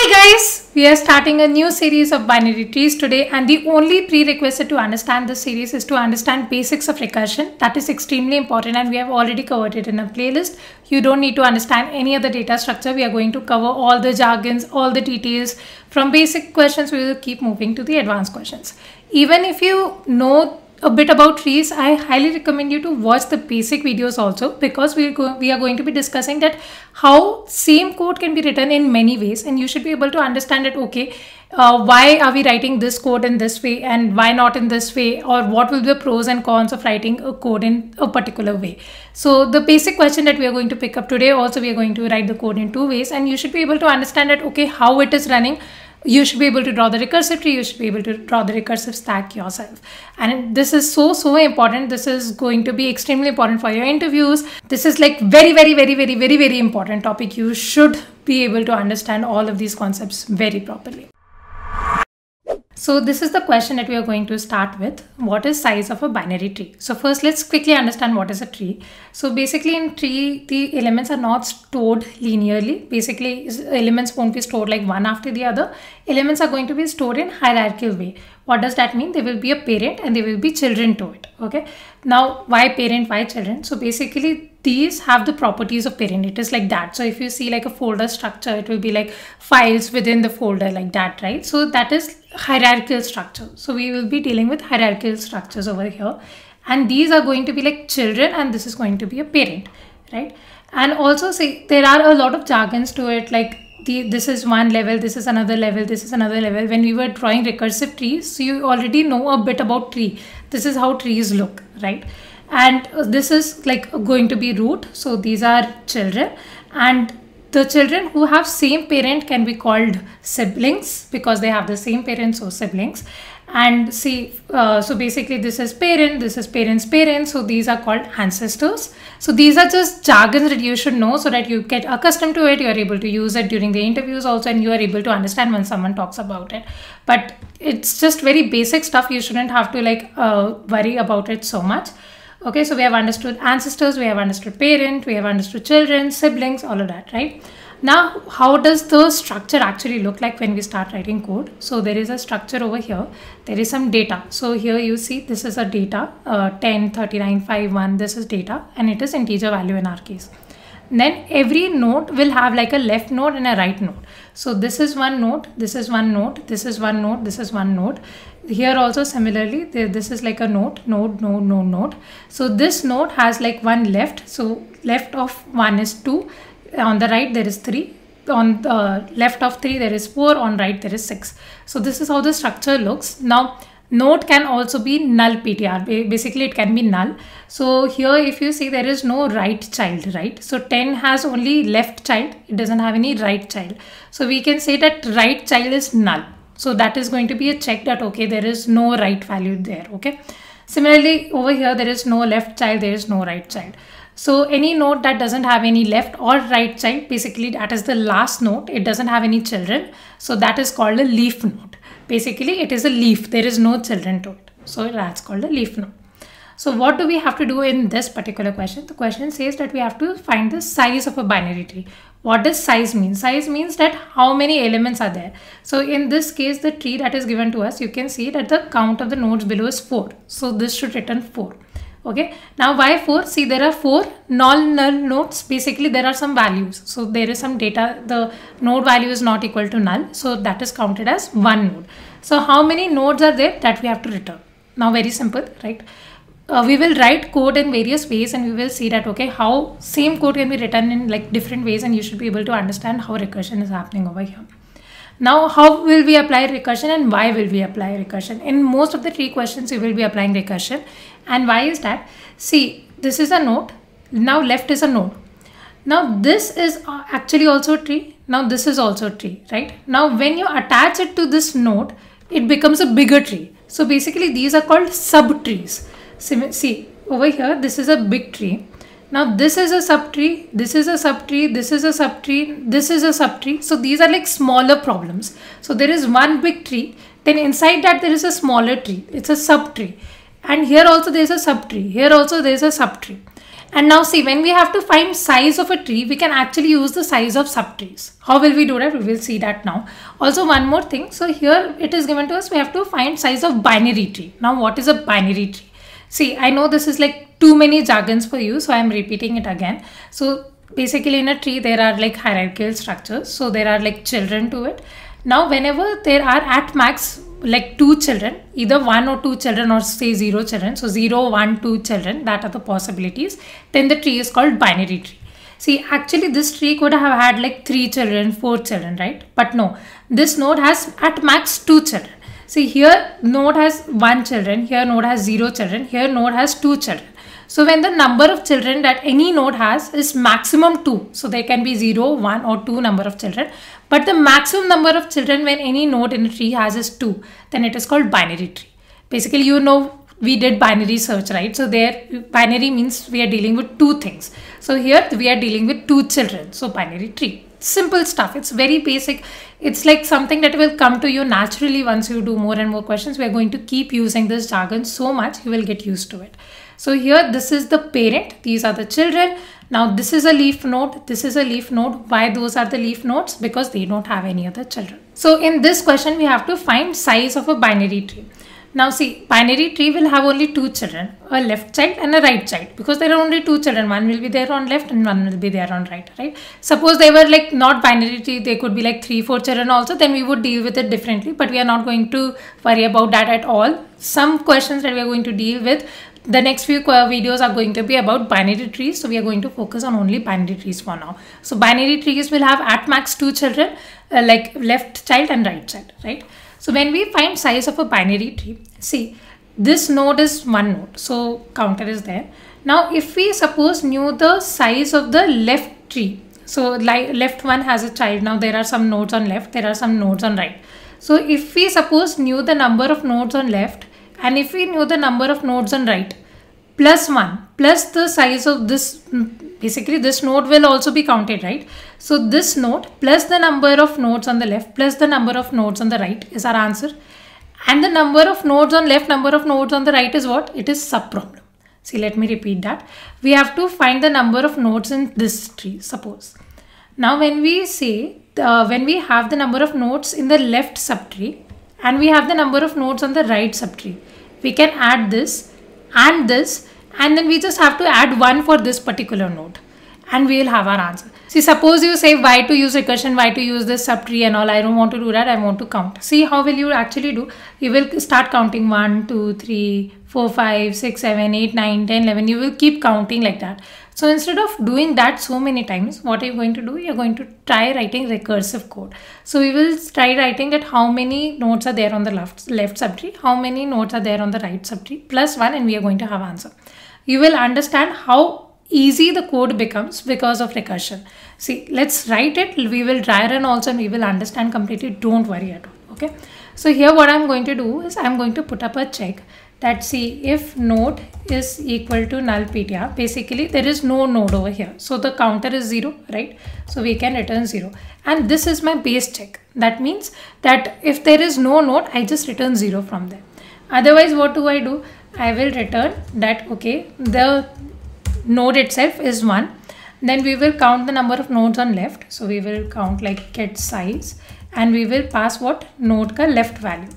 Hi guys, we are starting a new series of binary trees today, and the only prerequisite to understand this series is to understand basics of recursion. That is extremely important, and we have already covered it in a playlist. You don't need to understand any other data structure. We are going to cover all the jargons, all the details. From basic questions we will keep moving to the advanced questions. Even if you know a bit about trees, I highly recommend you to watch the basic videos also, because we are going to be discussing that how same code can be written in many ways, and you should be able to understand that okay, why are we writing this code in this way and why not in this way, or what will be the pros and cons of writing a code in a particular way. So the basic question that we are going to pick up today, also we are going to write the code in two ways, and you should be able to understand that okay, how it is running. You should be able to draw the recursive tree, you should be able to draw the recursive stack yourself. And this is so important. This is going to be extremely important for your interviews. This is like very important topic. You should be able to understand all of these concepts very properly. So this is the question that we are going to start with. What is size of a binary tree? So first, let's quickly understand what is a tree. So basically in tree, the elements are not stored linearly. Basically elements won't be stored like one after the other. Elements are going to be stored in hierarchical way. What does that mean? There will be a parent and there will be children to it. Okay. Now why parent, why children? So basically these have the properties of parent. It is like that. So if you see like a folder structure, it will be like files within the folder like that, right? So that is hierarchical structure. So we will be dealing with hierarchical structures over here, and these are going to be like children, and this is going to be a parent, right? And also say there are a lot of jargons to it, like this is one level, this is another level, this is another level. When we were drawing recursive trees, so you already know a bit about tree. This is how trees look, right? And this is like going to be root. So these are children, and the children who have same parent can be called siblings because they have the same parents, or siblings. And see, so basically this is parent, this is parent's parents, so these are called ancestors. So these are just jargons that you should know so that you get accustomed to it, you are able to use it during the interviews also, and you are able to understand when someone talks about it. But it's just very basic stuff, you shouldn't have to like worry about it so much. Okay, so we have understood ancestors, we have understood parent, we have understood children, siblings, all of that, right? Now, how does the structure actually look like when we start writing code? So there is a structure over here. There is some data. So here you see, this is a data, 10, 39, 5, 1, this is data, and it is integer value in our case. And then every node will have like a left node and a right node. So this is one node, this is one node, this is one node, this is one node. Here also similarly, this is like a node. So this node has like one left. So left of one is 2. On the right there is 3. On the left of 3 there is 4. On right there is 6. So this is how the structure looks. Now node can also be null PTR. Basically it can be null. So here if you see, there is no right child, right? So 10 has only left child. It doesn't have any right child. So we can say that right child is null. So that is going to be a check that okay, there is no right value there. Okay. Similarly over here there is no left child, there is no right child. So any node that doesn't have any left or right child, basically that is the last node. It doesn't have any children. So that is called a leaf node. Basically it is a leaf. There is no children to it. So that's called a leaf node. So what do we have to do in this particular question? The question says that we have to find the size of a binary tree. What does size mean? Size means that how many elements are there. So in this case, the tree that is given to us, you can see that the count of the nodes below is 4. So this should return 4. Okay. Now why 4? See, there are 4 null nodes. Basically there are some values. So there is some data. The node value is not equal to null. So that is counted as one node. So how many nodes are there that we have to return? Now very simple, right? We will write code in various ways, and we will see that okay, how same code can be written in like different ways, and you should be able to understand how recursion is happening over here. Now, how will we apply recursion and why will we apply recursion? In most of the tree questions, you will be applying recursion. And why is that? See, this is a node. Now left is a node. Now this is actually also a tree. Now this is also a tree, right? Now when you attach it to this node, it becomes a bigger tree. So basically these are called subtrees. See, over here, this is a big tree. Now this is a subtree, this is a subtree, this is a subtree, this is a subtree. So these are like smaller problems. So there is one big tree, then inside that there is a smaller tree. It's a subtree. And here also there is a subtree. Here also there is a subtree. And now see, when we have to find size of a tree, we can actually use the size of subtrees. How will we do that? We will see that now. Also one more thing. So here it is given to us, we have to find size of binary tree. Now what is a binary tree? See, I know this is like too many jargons for you, so I am repeating it again. So basically in a tree there are like hierarchical structures. So there are like children to it. Now whenever there are at max like 2 children, either 1 or 2 children, or say 0 children, so 0, 1, 2 children, that are the possibilities, then the tree is called binary tree. See, actually this tree could have had like 3 children, 4 children, right? But no, this node has at max 2 children. See, here node has 1 children, here node has 0 children, here node has 2 children. So when the number of children that any node has is maximum 2, so there can be 0, 1 or 2 number of children, but the maximum number of children when any node in a tree has is 2, then it is called binary tree. Basically, you know, we did binary search, right? So there binary means we are dealing with 2 things. So here we are dealing with 2 children, so binary tree. Simple stuff. It's very basic. It's like something that will come to you naturally once you do more and more questions. We are going to keep using this jargon so much, you will get used to it. So here this is the parent, these are the children. Now this is a leaf node, this is a leaf node. Why those are the leaf nodes? Because they don't have any other children. So in this question we have to find size of a binary tree. Now see, binary tree will have only 2 children, a left child and a right child, because there are only 2 children. One will be there on left and one will be there on right, right? Suppose they were like not binary tree, they could be like 3, 4 children also, then we would deal with it differently, but we are not going to worry about that at all. Some questions that we are going to deal with, the next few videos are going to be about binary trees, so we are going to focus on only binary trees for now. So binary trees will have at max 2 children, like left child and right child, right? So when we find size of a binary tree, see, this node is 1 node, so counter is there. Now if we suppose knew the size of the left tree, so like left one has a child. Now there are some nodes on left, there are some nodes on right. So if we suppose knew the number of nodes on left, and if we knew the number of nodes on right, plus 1 plus the size of this, basically this node will also be counted, right? So this node plus the number of nodes on the left plus the number of nodes on the right is our answer. And the number of nodes on left, number of nodes on the right is what? It is subproblem. See, let me repeat that. We have to find the number of nodes in this tree, suppose. Now when we say, when we have the number of nodes in the left subtree and we have the number of nodes on the right subtree, we can add this and this, and then we just have to add 1 for this particular node and we will have our answer. See, suppose you say why to use recursion, why to use this subtree and all, I don't want to do that, I want to count. See, how will you actually do? You will start counting 1, 2, 3, 4, 5, 6, 7, 8, 9, 10, 11. You will keep counting like that. So instead of doing that so many times, what are you going to do? You are going to try writing recursive code. So we will try writing that how many nodes are there on the left subtree, how many nodes are there on the right subtree, plus 1, and we are going to have answer. You will understand how easy the code becomes because of recursion. See, let's write it. We will try run also and we will understand completely. Don't worry at all. Okay. So here what I'm going to do is I'm going to put up a check that see if node is equal to null PTR, basically there is no node over here. So the counter is 0, right? So we can return 0. And this is my base check. That means that if there is no node, I just return 0 from there. Otherwise, what do? I will return that, okay, the node itself is 1. Then we will count the number of nodes on left. So we will count like get size and we will pass what? Node ka left value.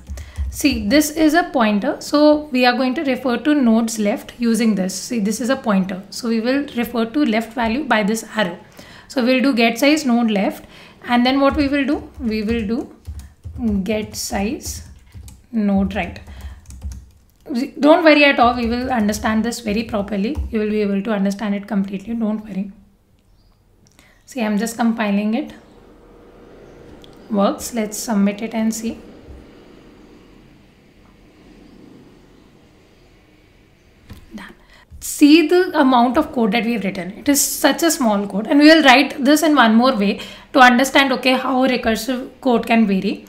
See, this is a pointer, so we are going to refer to nodes left using this. See, this is a pointer, so we will refer to left value by this arrow. So we'll do get size node left, and then what we will do? We will do get size node right. Don't worry at all, we will understand this very properly. You will be able to understand it completely, don't worry. See, I'm just compiling it. Works, let's submit it and see. See the amount of code that we have written. It is such a small code, and we will write this in one more way to understand, okay, how recursive code can vary.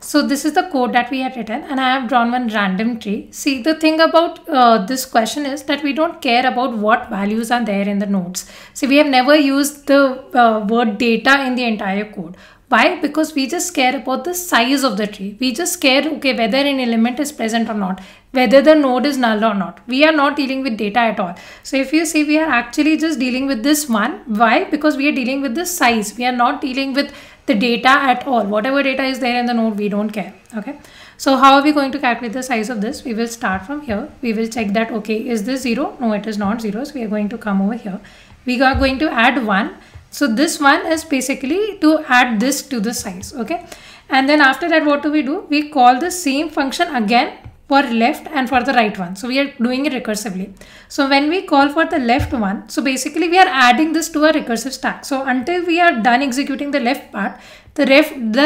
So this is the code that we had written, and I have drawn one random tree. See, the thing about this question is that we don't care about what values are there in the nodes. See, we have never used the word data in the entire code. Why? Because we just care about the size of the tree. We just care, okay, whether an element is present or not, whether the node is null or not. We are not dealing with data at all. So if you see, we are actually just dealing with this one. Why? Because we are dealing with the size. We are not dealing with the data at all. Whatever data is there in the node, we don't care. Okay. So how are we going to calculate the size of this? We will start from here. We will check that, okay, is this 0? No, it is not 0. So we are going to come over here. We are going to add 1. So this one is basically to add this to the size, okay? And then after that, what do? We call the same function again for left and for the right one. So we are doing it recursively. So when we call for the left one, so basically we are adding this to our recursive stack. So until we are done executing the left part, the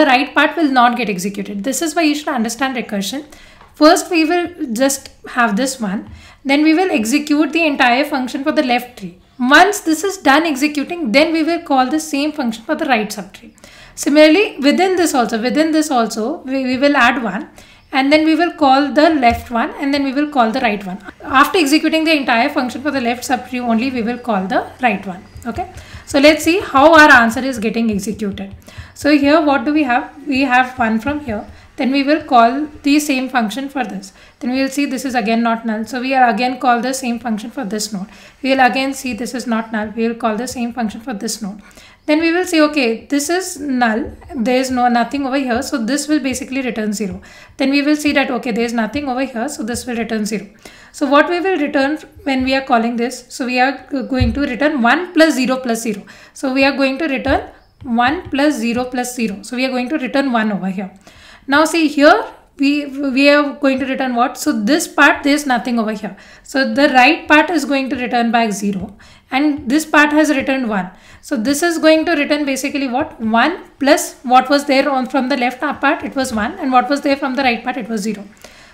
right part will not get executed. This is why you should understand recursion. First, we will just have this one. Then we will execute the entire function for the left tree. Once this is done executing, then we will call the same function for the right subtree. Similarly, within this also, we will add one, and then we will call the left one, and then we will call the right one. After executing the entire function for the left subtree only, we will call the right one. Okay. So let's see how our answer is getting executed. So here, what do we have? We have one from here. Then we will call the same function for this. Then we will see this is again not null. So we are again call the same function for this node. We will again see this is not null. We will call the same function for this node. Then we will say, okay, this is null. There is nothing over here. So this will basically return 0. Then we will see that, okay, there is nothing over here. So this will return 0. So what we will return when we are calling this? So we are going to return 1 plus 0 plus 0. So we are going to return 1 plus 0 plus 0. So we are going to return 1 over here. Now see here, we are going to return what? So this part, there is nothing over here. So the right part is going to return back 0. And this part has returned 1. So this is going to return basically what? 1 plus what was there from the left part, it was 1. And what was there from the right part, it was 0.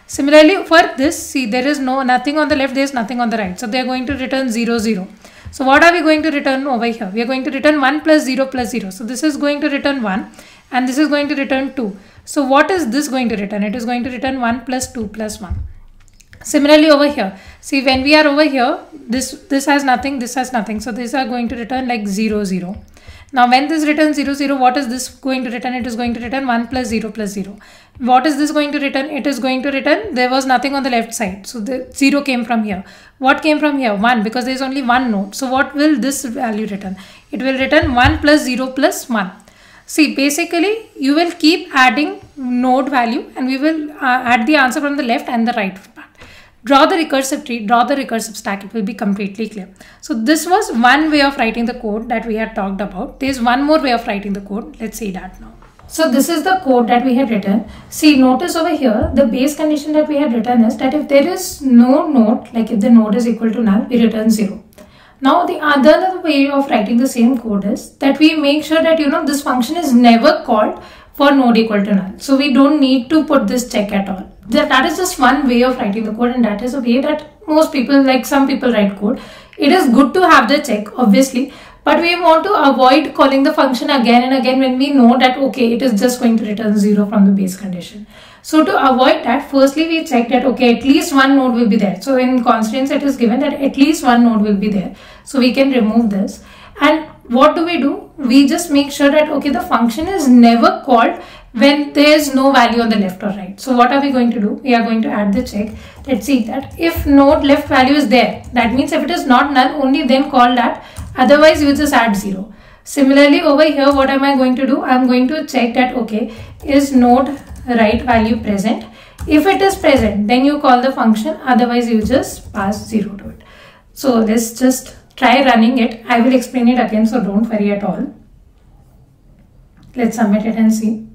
Similarly for this, see there is nothing on the left, there is nothing on the right. So they are going to return 0, 0. So what are we going to return over here? We are going to return 1 plus 0 plus 0. So this is going to return 1. And this is going to return 2. So what is this going to return? It is going to return 1 plus 2 plus 1. Similarly over here, see when we are over here, this has nothing, this has nothing. So these are going to return like 0, 0. Now when this returns 0, 0, what is this going to return? It is going to return 1 plus 0 plus 0. What is this going to return? It is going to return, there was nothing on the left side. So the 0 came from here. What came from here? 1, because there is only one node. So what will this value return? It will return 1 plus 0 plus 1. See, basically, you will keep adding node value and we will add the answer from the left and the right part. Draw the recursive tree, draw the recursive stack, it will be completely clear. So this was one way of writing the code that we had talked about. There is one more way of writing the code. Let's see that now. So this is the code that we had written. See, notice over here, the base condition that we had written is that if there is no node, like if the node is equal to null, we return 0. Now the other way of writing the same code is that we make sure that this function is never called for node equal to null. So we don't need to put this check at all. That is just one way of writing the code, and that is a way that most people, like some people write code. It is good to have the check obviously, but we want to avoid calling the function again and again when we know that okay, it is just going to return 0 from the base condition. So to avoid that, firstly we check that okay, at least one node will be there. So in constraints it is given that at least one node will be there. So we can remove this. And what do? We just make sure that okay, the function is never called when there is no value on the left or right. So what are we going to do? We are going to add the check. Let's see that if node left value is there, that means if it is not null, only then call that. Otherwise you just add 0. Similarly over here, what am I going to do? I am going to check that okay, is node right value present? If it is present, then you call the function, otherwise you just pass 0 to it. So let's just try running it. I will explain it again, so don't worry at all. Let's submit it and see.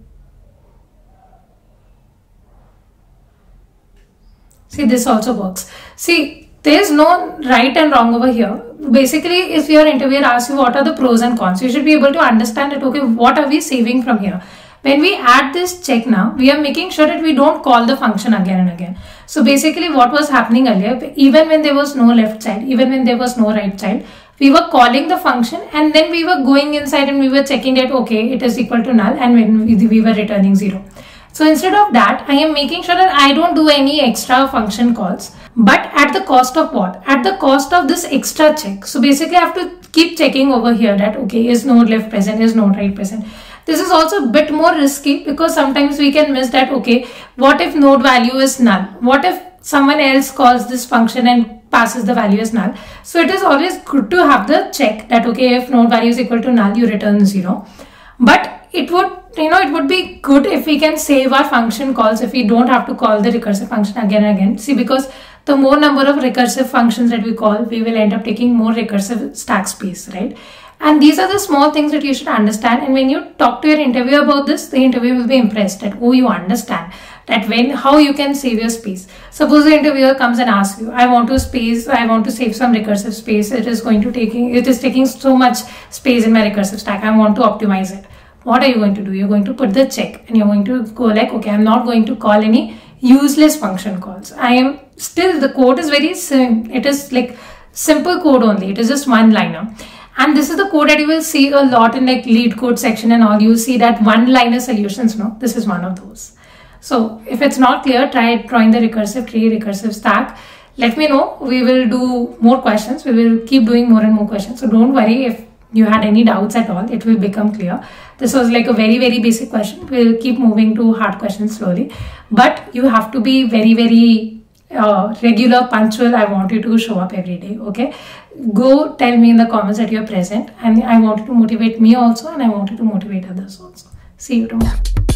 See, this also works. See, there is no right and wrong over here. Basically, if your interviewer asks you what are the pros and cons, you should be able to understand that okay, what are we saving from here? When we add this check now, we are making sure that we don't call the function again and again. So basically what was happening earlier, even when there was no left child, even when there was no right child, we were calling the function and then we were going inside and we were checking that okay, it is equal to null, and when we were returning 0. So instead of that, I am making sure that I don't do any extra function calls. But at the cost of what? At the cost of this extra check. So basically I have to keep checking over here that okay, is node left present, is node right present. This is also a bit more risky because sometimes we can miss that, okay, what if node value is null? What if someone else calls this function and passes the value as null? So it is always good to have the check that, okay, if node value is equal to null, you return 0. But it would, it would be good if we can save our function calls, if we don't have to call the recursive function again and again. See, because the more number of recursive functions that we call, we will end up taking more recursive stack space, right? And these are the small things that you should understand. And when you talk to your interviewer about this, the interviewer will be impressed that, oh, you understand that how you can save your space. Suppose the interviewer comes and asks you, I want to save some recursive space. It is taking so much space in my recursive stack. I want to optimize it. What are you going to do? You're going to put the check and you're going to go like, okay, I'm not going to call any useless function calls. The code is very simple. It is like simple code only. It is just one liner. And this is the code that you will see a lot in like LeetCode section and all. You see that one liner solutions. No, this is one of those. So if it's not clear, try drawing the recursive tree, recursive stack. Let me know. We will do more questions. We will keep doing more and more questions. So don't worry if you had any doubts at all, it will become clear. This was like a very, very basic question. We'll keep moving to hard questions slowly, but you have to be very, very regular, punctual. I want you to show up every day, okay? Go tell me in the comments that you're present, and I want you to motivate me also, and I want you to motivate others also. See you tomorrow.